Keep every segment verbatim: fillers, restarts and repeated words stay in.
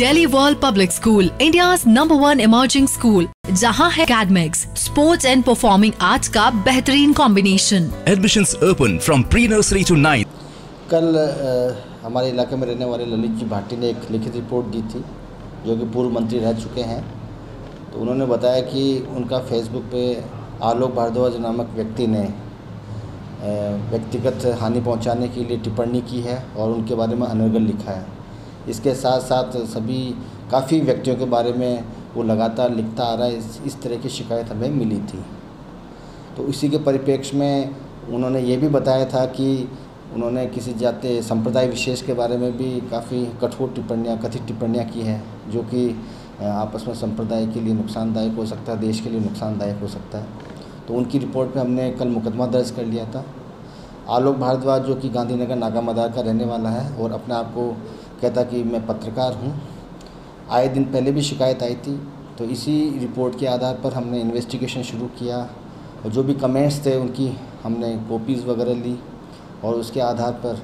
Delhi world public school, India's number one emerging school, जहां है academics, sports and performing arts का बेहतरीन combination. Admissions open from pre nursery to ninth. कल आ, हमारे इलाके में रहने वाले ललित जी भाटी ने एक लिखित रिपोर्ट दी थी, जो कि पूर्व मंत्री रह चुके हैं। तो उन्होंने बताया कि उनका फेसबुक पे आलोक भारद्वाज नामक व्यक्ति ने व्यक्तिगत हानि पहुंचाने के लिए टिप्पणी की है और उनके बारे में अनर्गल लिखा है। इसके साथ साथ सभी काफ़ी व्यक्तियों के बारे में वो लगातार लिखता आ रहा है। इस, इस तरह की शिकायत हमें मिली थी। तो इसी के परिप्रेक्ष्य में उन्होंने ये भी बताया था कि उन्होंने किसी जाति संप्रदाय विशेष के बारे में भी काफ़ी कठोर टिप्पणियाँ कथित टिप्पणियाँ की हैं, जो कि आपस में संप्रदाय के लिए नुकसानदायक हो सकता है, देश के लिए नुकसानदायक हो सकता है। तो उनकी रिपोर्ट पे हमने कल मुकदमा दर्ज कर लिया था। आलोक भारद्वाज जो कि गांधीनगर नागामदार का रहने वाला है और अपने आप को कहता कि मैं पत्रकार हूँ, आए दिन पहले भी शिकायत आई थी। तो इसी रिपोर्ट के आधार पर हमने इन्वेस्टिगेशन शुरू किया और जो भी कमेंट्स थे उनकी हमने कॉपीज़ वगैरह ली और उसके आधार पर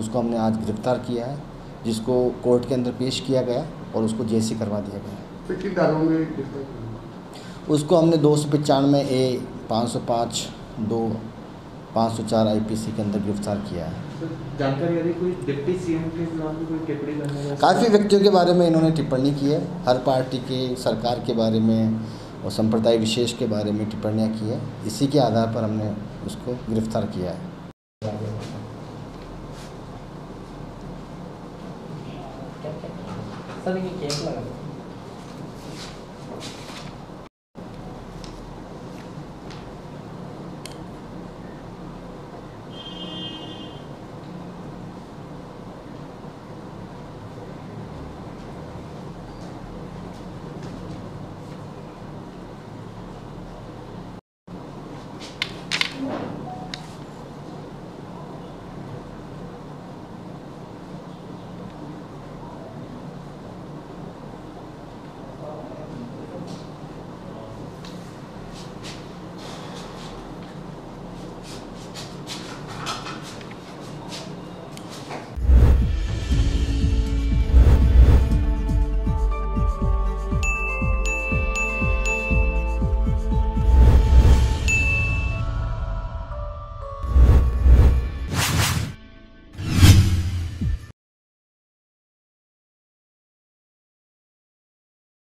उसको हमने आज गिरफ्तार किया है, जिसको कोर्ट के अंदर पेश किया गया और उसको जेल करवा दिया गया। उसको हमने दो सौ पचानवे ए पाँच सौ पाँच दो पाँच सौ चार आई पी सी के अंदर गिरफ्तार किया है। जानकारी कोई डिप्टी सीएम के खिलाफ भी कोई टिप्पणी करने का, काफ़ी व्यक्तियों के बारे में इन्होंने टिप्पणी की है, हर पार्टी के, सरकार के बारे में और संप्रदाय विशेष के बारे में टिप्पणियाँ की है। इसी के आधार पर हमने उसको गिरफ्तार किया है। सर,